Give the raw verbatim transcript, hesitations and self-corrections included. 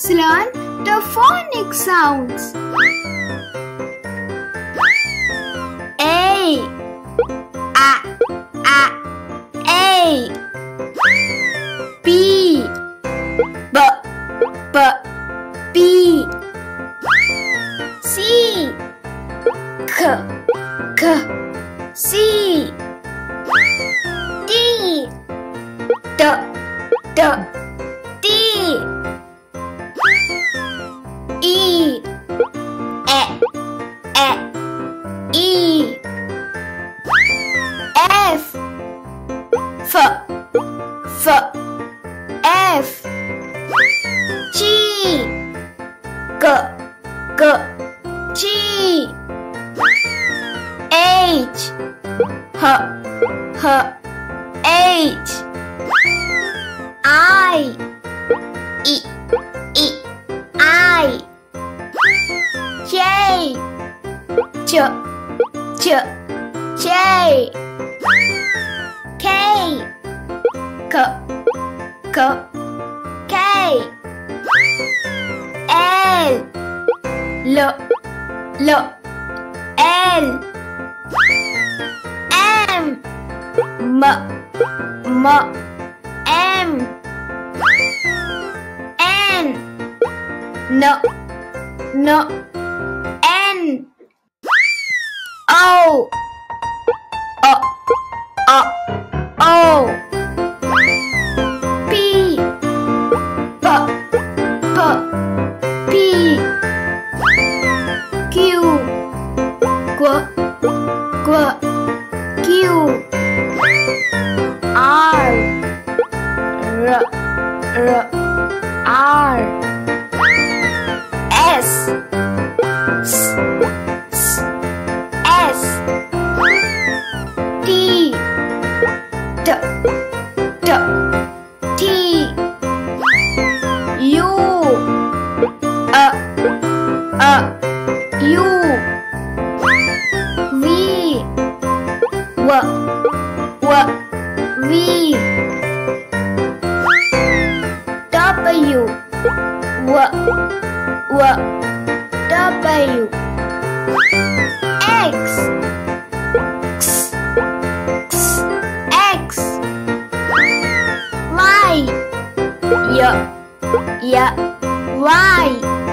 Let's learn the phonic sounds. A, a, a, a. B, b, b, b. C, k, k, c. D, d, d, d. E, E, E, E. F, F, F, F. G, G, G, G. H, H, H, H. I, I, I, I. J, J, J, J. K, K, K, K. L, L, L, L. M, M, M, M. N, N, N. O, O, O, O. P, P, P, P. Q, Q, Q, Q. R, R, R, R. S, S. D, D, T. U, A, A, U. V, W, W, V. W, W, W, W. X, X, yeah, yeah, why?